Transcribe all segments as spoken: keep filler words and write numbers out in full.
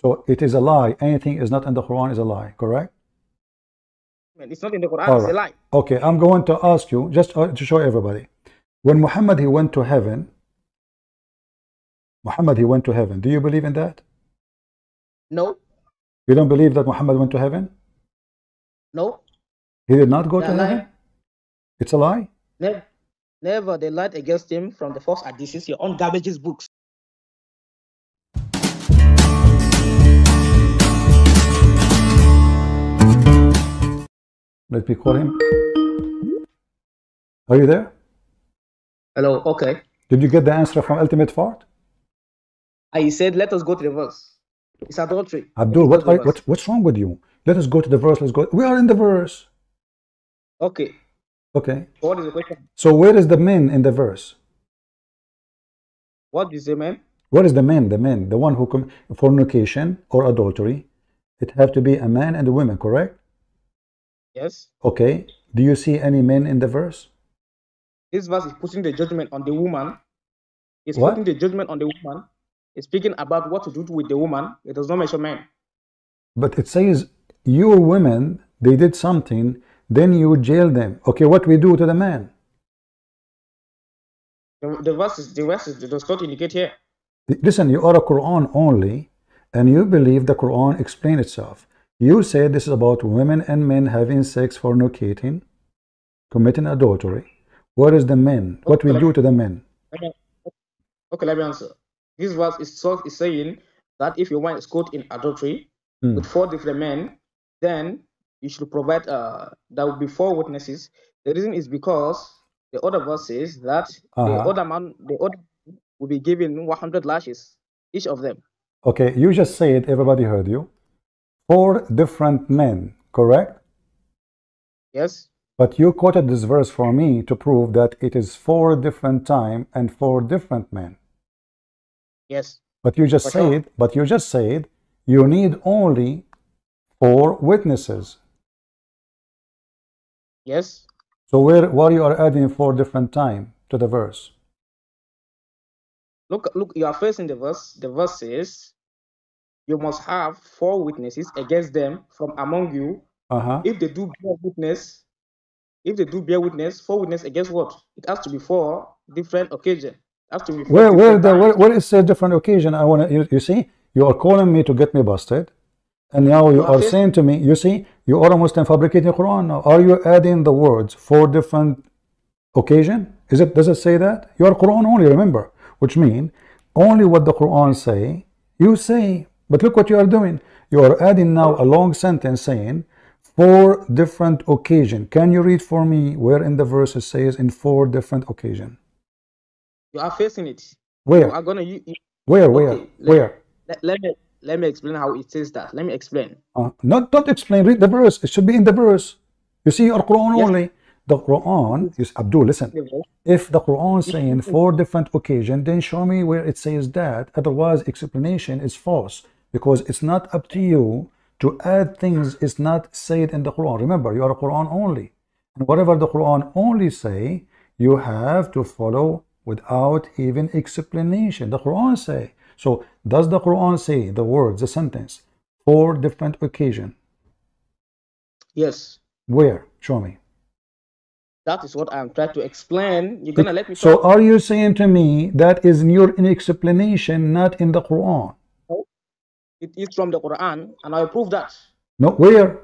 So it is a lie. Anything is not in the Quran is a lie, correct? It's not in the Quran, right. It's a lie. Okay, I'm going to ask you, just to show everybody. When Muhammad, he went to heaven, Muhammad, he went to heaven. Do you believe in that? No. You don't believe that Muhammad went to heaven? No. He did not go to heaven? It's a lie? Never. Never. They lied against him from the false hadiths, your own garbage books. Let me call him. Are you there? Hello, okay. Did you get the answer from Ultimate Fart? I said, let us go to the verse. It's adultery. Abdul, what are, what, what's wrong with you? Let us go to the verse. Let's go. We are in the verse. Okay. Okay. So what is the question? So where is the man in the verse? What is the man? What is the man? The man, the one who com fornication or adultery. It have to be a man and a woman, correct? Yes. Okay. Do you see any men in the verse? This verse is putting the judgment on the woman. It's what? putting the judgment on the woman. It's speaking about what to do with the woman. It does not mention men. But it says, your women, they did something, then you jail them. Okay, what we do to the man? The, the verse is, the verse is, does not indicate here. Listen, you are a Quran only, and you believe the Quran explains itself. You say this is about women and men having sex, fornicating, committing adultery. What is the men? What okay, we do me, to the men? Okay, let me answer. This verse is, is saying that if your wife is caught in adultery mm. with four different men, then you should provide, uh, there will be four witnesses. The reason is because the other verse says that uh-huh. the other man, the other will be given one hundred lashes, each of them. Okay, you just said, everybody heard you. Four different men, correct? Yes. But you quoted this verse for me to prove that it is four different times and four different men. Yes. But you just said, sure. but you just said, you need only four witnesses. Yes. So where, why you are adding four different times to the verse? Look, look, you are facing the verse. The verse says, you must have four witnesses against them from among you. Uh-huh. If they do bear witness, if they do bear witness, four witness against what? It has to be four different occasions. Has to be four where, where, the, where, where is a different occasion? I want to. You, you see, you are calling me to get me busted, and now you, you are, are saying to me, you see, you are a Muslim fabricating Quran. Now, are you adding the words four different occasion? Is it? Does it say that you are Quran only? Remember, which means only what the Quran say. You say. But look what you are doing. You are adding now a long sentence saying four different occasion. Can you read for me where in the verse it says in four different occasion? You are facing it. Where? You are gonna, you, you, where? Where? Okay, let, where? Let, let, me, let me explain how it says that. Let me explain. Uh, not, don't explain. Read the verse. It should be in the verse. You see, your Quran yes. only. The Quran is, Abdul, listen. If the Quran is saying four different occasion, then show me where it says that. Otherwise, explanation is false. Because it's not up to you to add things is not said in the Quran. Remember, you are a Quran only. And whatever the Quran only say, you have to follow without even explanation. The Quran say. So does the Quran say the words, the sentence, four different occasion? Yes. Where? Show me. That is what I'm trying to explain. You're gonna let me. So are you saying to me that is in your explanation, not in the Quran? It is from the Quran, and I prove that. No, where,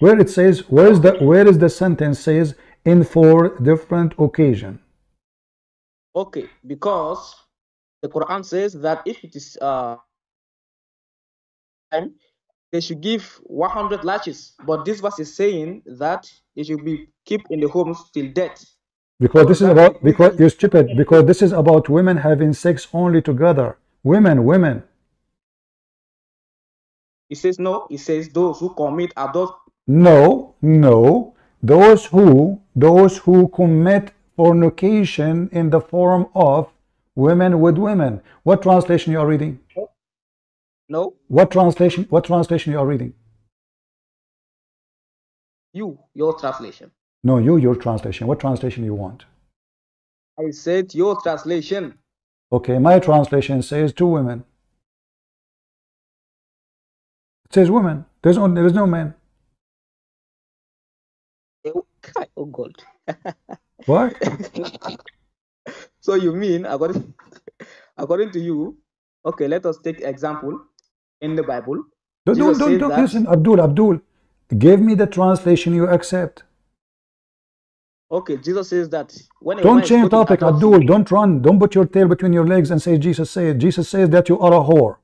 where it says, where is the, where is the sentence says in four different occasion? Okay, because the Quran says that if it is uh, time, they should give one hundred lashes. But this verse is saying that it should be kept in the homes till death. Because this is about because you're stupid. Because this is about women having sex only together. Women, women. It says no, it says those who commit adultery. No, no, those who, those who commit fornication in the form of women with women. What translation you are reading? No. What translation, what translation you are reading? You, your translation. No, you, your translation. What translation you want? I said your translation. Okay, my translation says two women. says women. There's only there's no man. Oh God. What? So you mean according according to you? Okay, let us take example in the Bible. Don't Jesus don't, don't, don't listen, Abdul. Abdul, give me the translation you accept. Okay, Jesus says that when a don't change topic, Abdul. Don't run. Don't put your tail between your legs and say Jesus said. Jesus says that you are a whore.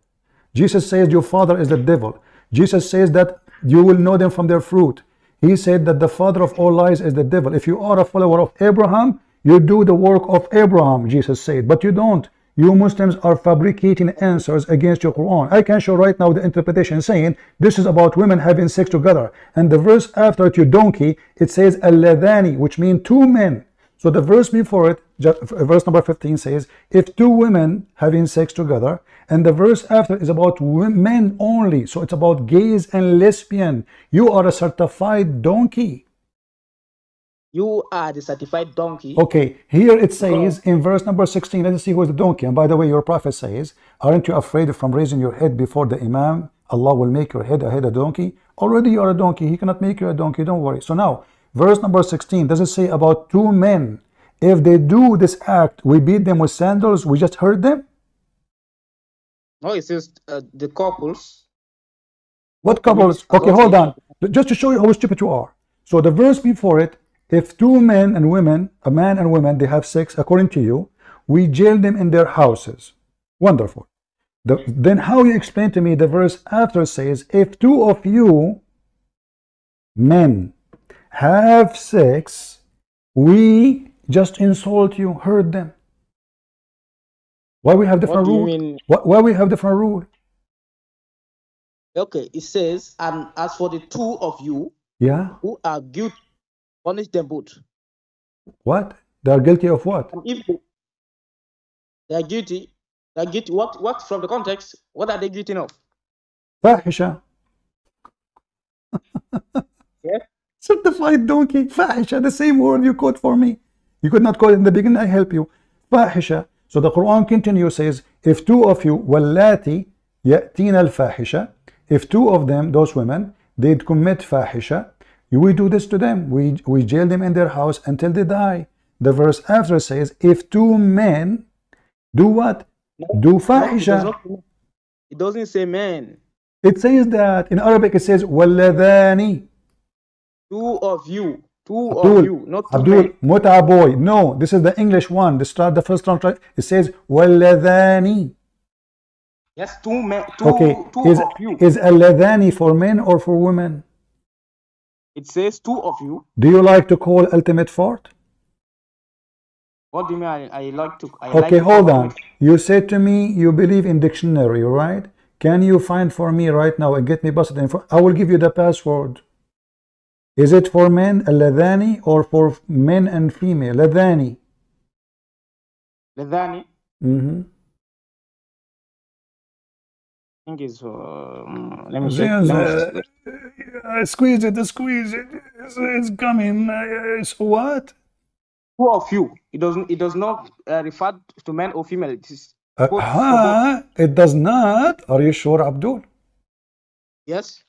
Jesus says your father is the devil. Jesus says that you will know them from their fruit. He said that the father of all lies is the devil. If you are a follower of Abraham, you do the work of Abraham, Jesus said. But you don't. You Muslims are fabricating answers against your Quran. I can show right now the interpretation saying this is about women having sex together. And the verse after it, you donkey, it says alladhani, which means two men. So the verse before it, verse number fifteen, says if two women having sex together, and the verse after is about men only. So it's about gays and lesbian. You are a certified donkey. You are the certified donkey. Okay, here it says in verse number sixteen, let us see who is the donkey. And by the way, your prophet says, aren't you afraid from raising your head before the imam? Allah will make your head a head a donkey. Already you are a donkey. He cannot make you a donkey. Don't worry. So now, verse number sixteen, does it say about two men? If they do this act, we beat them with sandals, we just hurt them? No, it says uh, the couples. What couples? Okay, hold on. Just to show you how stupid you are. So the verse before it, if two men and women, a man and woman, they have sex, according to you, we jail them in their houses. Wonderful. The, then how you explain to me the verse after says, if two of you, men, have sex, we just insult you, hurt them. Why we have different rule? Why, why we have different rule? Okay, it says, and as for the two of you, yeah, who are guilty, punish them both. What? They are guilty of what? If they are guilty, they are guilty. What? What? From the context, what are they guilty of? Fahisha. Yeah. Certified donkey. Fahisha. The same word you quote for me. You could not quote it in the beginning. I help you. Fahisha. So the Quran continues, says, if two of you, wallati yatina al fahisha, if two of them, those women, they'd commit fahisha, we do this to them, we, we jail them in their house until they die. The verse after says, if two men do what? No, do fahisha. No, it, does it doesn't say men. It says that, in Arabic it says, walladhani. Two of you, two Abdul, of you, not two Abdul, men. Muta boy. No, this is the English one, the, start, the first round, it says, walladhani. Yes, two men, two, okay. two is, of you. Is alladhani for men or for women? It says two of you. Do you like to call ultimate fort? What do you mean? I, I like to. I okay, like hold to on. You said to me you believe in dictionary, right? Can you find for me right now and get me busted in? I will give you the password. Is it for men, alladhani, or for men and female? Ladhani. Ladhani? Mm-hmm. I think it's, uh, let me check. Let me I squeeze it, I squeeze it. It's, it's coming. It's what? Two of you. It doesn't. It does not uh, refer to men or female. It is. Uh, uh, it does not. Are you sure, Abdul? Yes.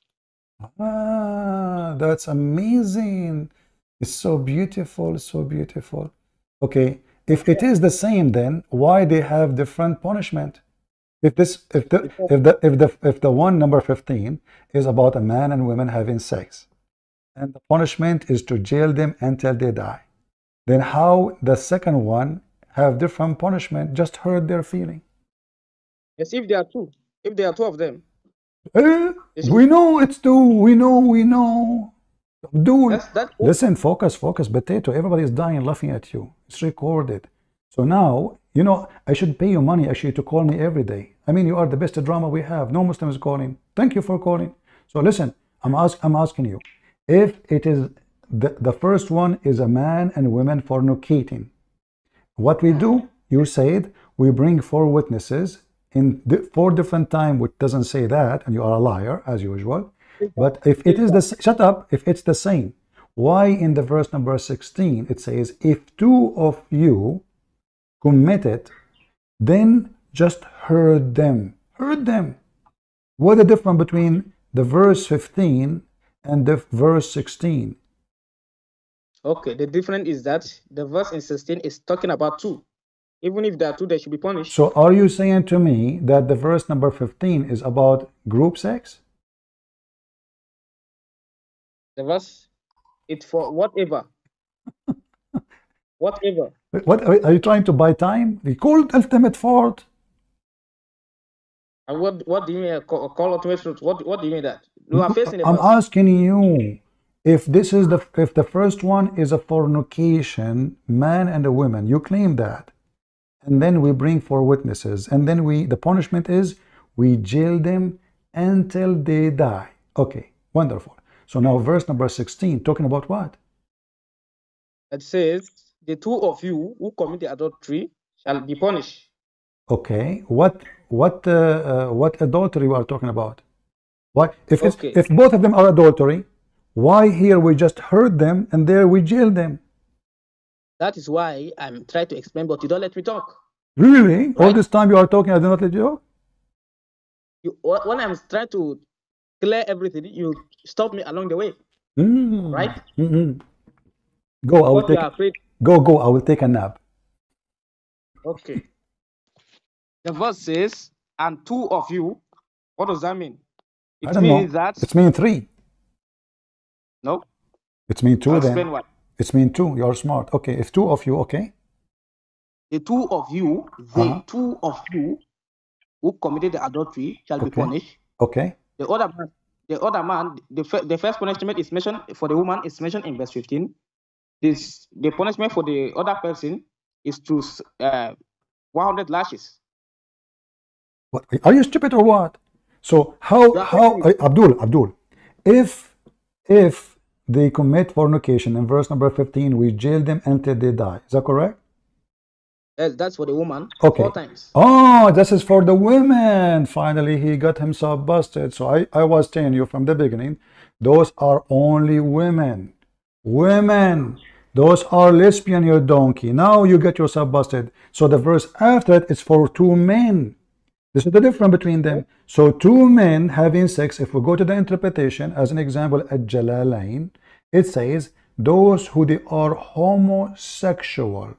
Ah, that's amazing. It's so beautiful. So beautiful. Okay. If it is the same, then why they have different punishment? If this, if the, if the, if the, if the one number fifteen is about a man and women having sex, and the punishment is to jail them until they die, then how the second one have different punishment? Just hurt their feeling. Yes, if there are two, if there are two of them. Eh, we know it's two. We know. We know. Dude, that's, that's listen. Focus. Focus. Potato. Everybody is dying, laughing at you. It's recorded. So now. You know, I should pay you money actually to call me every day. I mean, you are the best drama we have. No Muslim is calling. Thank you for calling. So listen, I'm, ask, I'm asking you. If it is, the, the first one is a man and women fornicating. What we do, you said, we bring four witnesses in the, four different times, which doesn't say that, and you are a liar, as usual. But if it is the, shut up, if it's the same, why in the verse number sixteen, it says, if two of you committed, then just hurt them. Hurt them. What the difference between the verse fifteen and the verse sixteen. Okay, the difference is that the verse in sixteen is talking about two. Even if there are two, they should be punished. So are you saying to me that the verse number fifteen is about group sex? The verse, it's for whatever. Whatever. What are you trying to buy time? We call it ultimate fault. And what what do you mean? Call, call ultimate truth? What what do you mean that? You are facing the I'm verse. asking you if this is the if the first one is a fornication, man and a woman. You claim that, and then we bring four witnesses, and then we the punishment is we jail them until they die. Okay, wonderful. So now verse number sixteen talking about what? It says, the two of you who commit adultery shall be punished. Okay, what what uh, uh, what adultery we are talking about? Why, if okay. if both of them are adultery, why here we just hurt them and there we jail them? That is why I'm trying to explain, but you don't let me talk. Really? Right? All this time you are talking, I do not let you talk? You, when I'm trying to clear everything, you stop me along the way. Mm. Right? Mm-hmm. Go, I will take, go, go, I will take a nap. Okay. The verse says, and two of you, what does that mean? It means know. that... It means three. No. It means two I'll then. What? It means two, you're smart. Okay, if two of you, okay. The two of you, the uh-huh. two of you who committed the adultery shall okay. be punished. Okay. The other man, the, other man the, the first punishment is mentioned for the woman is mentioned in verse fifteen. This, the punishment for the other person is to uh, one hundred lashes. What, are you stupid or what? So how that how uh, Abdul Abdul, if if they commit fornication in verse number fifteen, we jail them until they die. Is that correct? Yes, that's for the woman. Okay. Four times. Oh, this is for the women. Finally, he got himself busted. So I I was telling you from the beginning, those are only women. Women, those are lesbian, you donkey. Now you get yourself busted. So the verse after it is for two men. This is the difference between them. So two men having sex, if we go to the interpretation, as an example at Jalalain, it says those who they are homosexual.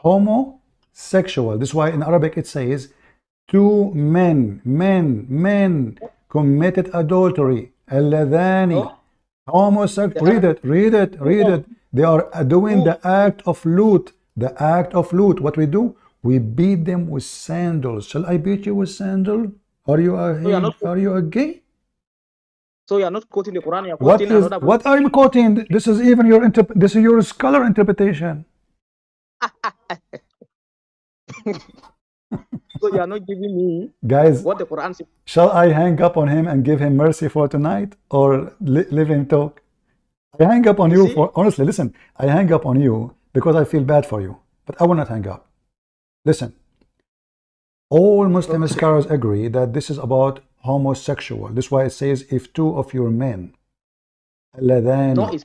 Homosexual. This is why in Arabic it says two men, men, men committed adultery. Alladhani. Homosexual. Read it, read it, read it. They are doing the act of loot. The act of loot. What we do? We beat them with sandals. Shall I beat you with sandal? Are you a so not, are you a gay? So you are not quoting the Quran. You are quoting what is, another book. What I'm quoting? This is even your this is your scholar interpretation. So you are not giving me, guys, what the Quran says. Shall I hang up on him and give him mercy for tonight, or li live and talk? I hang up on you, you for honestly. Listen, I hang up on you because I feel bad for you, but I will not hang up. Listen, all Muslim scholars agree that this is about homosexual. This is why it says, if two of your men, no, it's,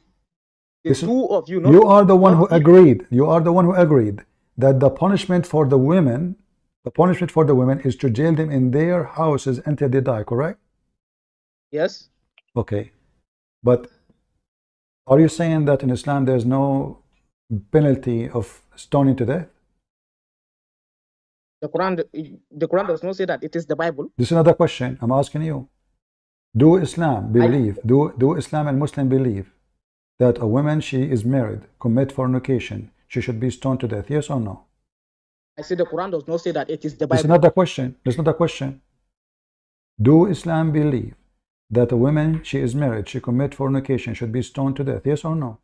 it's two of you. Not, you are the one who agreed. You are the one who agreed that the punishment for the women. The punishment for the women is to jail them in their houses until they die, correct? Yes. Okay. But are you saying that in Islam there's no penalty of stoning to death? The Quran, the Quran does not say that. It is the Bible. This is another question I'm asking you. Do Islam believe, I... do, do Islam and Muslim believe that a woman, she is married, commit fornication, she should be stoned to death, yes or no? I said the Quran does not say that. It is the Bible. It's not a question. It's not a question. Do Islam believe that a woman, she is married, she commits fornication, should be stoned to death? Yes or no?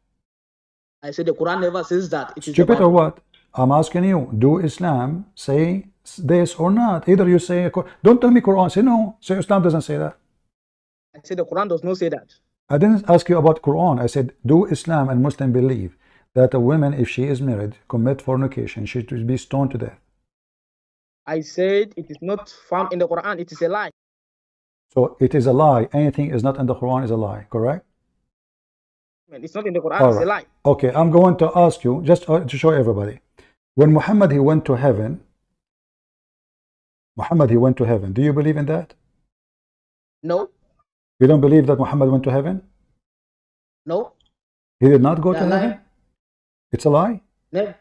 I said the Quran never says that. It is stupid or what? I'm asking you. Do Islam say this or not? Either you say, don't tell me Quran. Say no. Say Islam doesn't say that. I said the Quran does not say that. I didn't ask you about Quran. I said, do Islam and Muslim believe that a woman, if she is married, commit fornication, she should be stoned to death? I said it is not found in the Quran. It is a lie. So it is a lie. Anything is not in the Quran is a lie, correct? It's not in the Quran. Right. It's a lie. Okay, I'm going to ask you, just to show everybody. When Muhammad, he went to heaven, Muhammad, he went to heaven. Do you believe in that? No. You don't believe that Muhammad went to heaven? No. He did not go they to heaven? Lying. It's a lie? Never.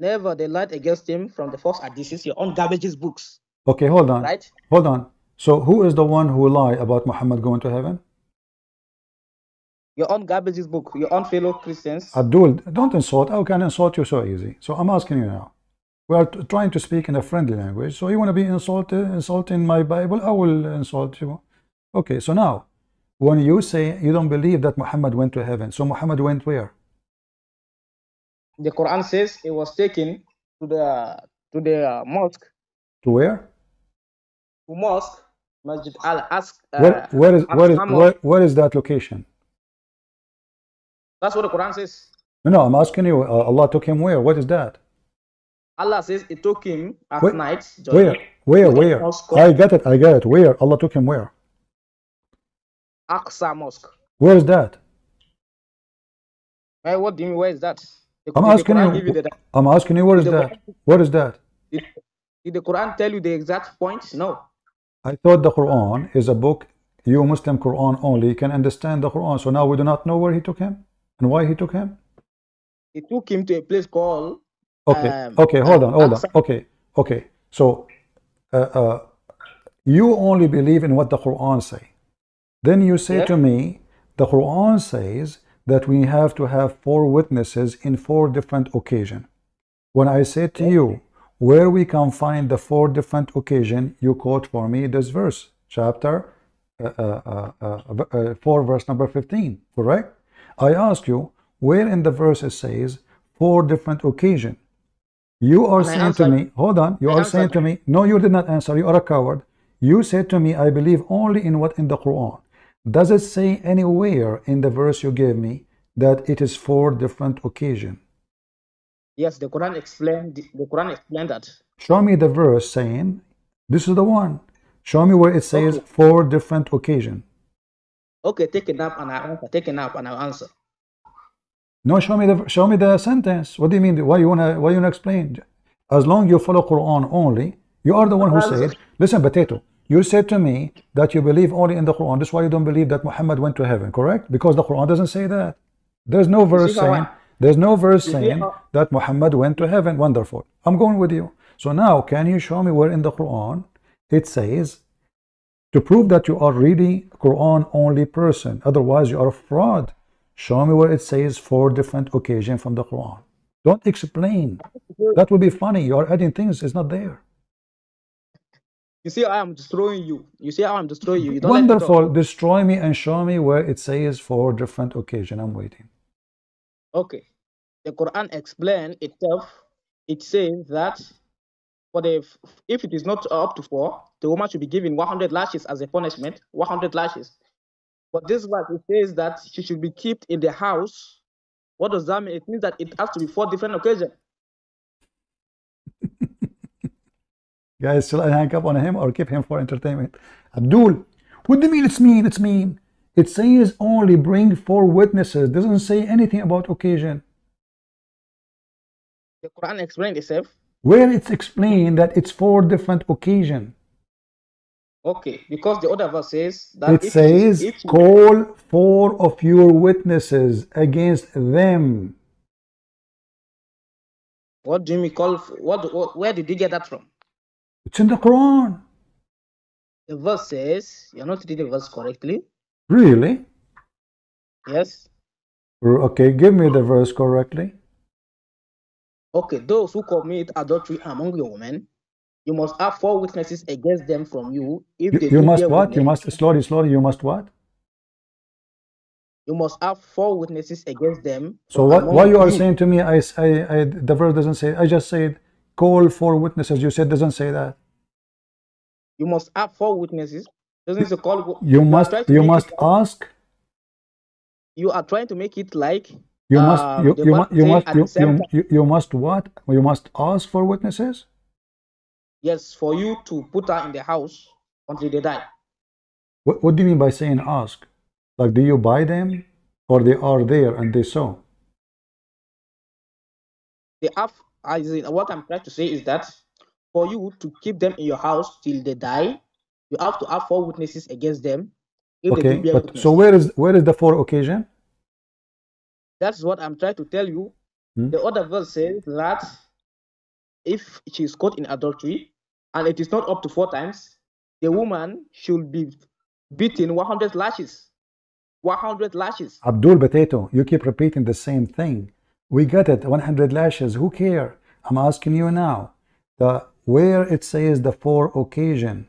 Never. They lied against him from the false hadiths, your own garbages books. Okay, hold on. Right? Hold on. So who is the one who lied about Muhammad going to heaven? Your own garbages book, your own fellow Christians. Abdul, don't insult. How can I insult you so easy? So I'm asking you now. We are trying to speak in a friendly language. So you want to be insulted, insulting my Bible? I will insult you. Okay, so now, when you say you don't believe that Muhammad went to heaven, so Muhammad went where? The Quran says he was taken to the to the uh, mosque. To where? To mosque, Masjid Al-Aqsa. Uh, where, where is where is where, where is that location? That's what the Quran says. No, no, I'm asking you. Uh, Allah took him where? What is that? Allah says it took him at where, night. Where? Where? Where? I got it. I got it. Where? Allah took him where? Aqsa Mosque. Where is that? Hey, what do you mean? Where is that? The, I'm asking you. The, I'm asking you. Where is that? What is that? Did, did the Quran tell you the exact point? No. I thought the Quran is a book. You Muslim Quran only can understand the Quran. So now we do not know where he took him and why he took him. He took him to a place called. Okay. Um, okay. Hold on. Hold on. Okay. Okay. So, uh, uh, you only believe in what the Quran say. Then you say yeah. to me, the Quran says that we have to have four witnesses in four different occasions. When I say to you, where we can find the four different occasions, you quote for me this verse, chapter uh, uh, uh, uh, uh, four, verse number fifteen, correct? I ask you, where in the verse it says four different occasions? You are saying to me, hold on, you are saying to me, no, you did not answer, you are a coward. You said to me, I believe only in what in the Quran. Does it say anywhere in the verse you gave me that it is four different occasions? Yes, the Quran explained. The Quran explained that. Show me the verse saying, "This is the one." Show me where it says okay. four different occasions. Okay, take it up and I answer. Take it up and I answer. No, show me the show me the sentence. What do you mean? Why you wanna why you wanna explain? As long you follow Quran only, you are the one who said. Listen, potato. You said to me that you believe only in the Quran. That's why you don't believe that Muhammad went to heaven, correct? Because the Quran doesn't say that. There's no verse saying there's no verse saying that Muhammad went to heaven. Wonderful. I'm going with you. So now, can you show me where in the Quran it says to prove that you are really Quran only person? Otherwise, you are a fraud. Show me where it says four different occasions from the Quran. Don't explain. That would be funny. You are adding things. It's not there. You see, I am destroying you. You see, I am destroying you. You don't Wonderful. Me Destroy me and show me where it says for different occasion. I'm waiting. Okay. The Quran explains itself. It says that for the if it is not up to four, the woman should be given one hundred lashes as a punishment. one hundred lashes. But this verse, it says that she should be kept in the house. What does that mean? It means that it has to be four different occasions. Guys, shall I hang up on him or keep him for entertainment? Abdul, what do you mean it's mean? It's mean. It says only bring four witnesses. Doesn't say anything about occasion. The Quran explained itself. Where it's explained that it's four different occasion. Okay, because the other verse says that it if says if call four of your witnesses against them. What do you mean call? What, what? Where did you get that from? It's in the Quran. The verse says, you're not reading the verse correctly. Really? Yes. Okay, give me the verse correctly. Okay, those who commit adultery among your women, you must have four witnesses against them from you. If you, they you must what? Women, you must, slowly, slowly, you must what? You must have four witnesses against them. So what? Why you are you. saying to me, I, I, I, the verse doesn't say, I just said, call four witnesses. You said doesn't say that. You must have four witnesses. Doesn't say call. You must. You must ask. You are trying to make it like. You must. You you must. You must. You you must what? You must ask for witnesses. Yes, for you to put her in the house until they die. What What do you mean by saying ask? Like, do you buy them, or they are there and they saw? They have. I, what I'm trying to say is that for you to keep them in your house till they die, you have to have four witnesses against them. Okay, but so where is where is the for occasion? That's what I'm trying to tell you. Hmm? The other verse says that if she is caught in adultery and it is not up to four times, the woman should be beaten one hundred lashes. one hundred lashes. Abdul Potato, you keep repeating the same thing. We got it, one hundred lashes. Who care? I'm asking you now. The where it says the for occasion.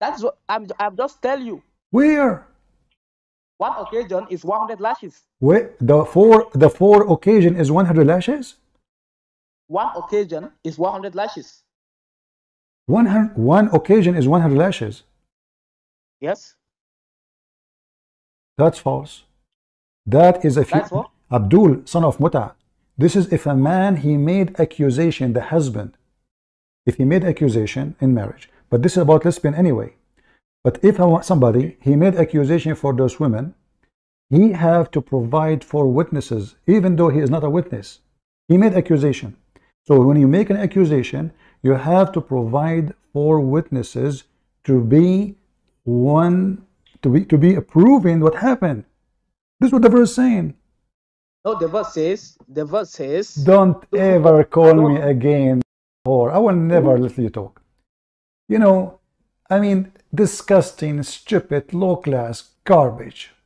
That's what I'm. I'm just tell you. Where? One occasion is one hundred lashes. Where the four the four occasion is one hundred lashes. One occasion is one hundred lashes. one hundred one occasion is one hundred lashes. Yes. That's false. That is a few, Abdul, son of Muta. This is if a man he made accusation, the husband, if he made accusation in marriage. But this is about lesbian anyway. But if somebody, he made accusation for those women, he have to provide for witnesses, even though he is not a witness. He made accusation. So when you make an accusation, you have to provide for witnesses to be one, to be, to be approving what happened. This is what the verse is saying. No, the verse says, the verse says. Don't ever call don't. me again, or I will never let you talk. You know, I mean, disgusting, stupid, low-class garbage.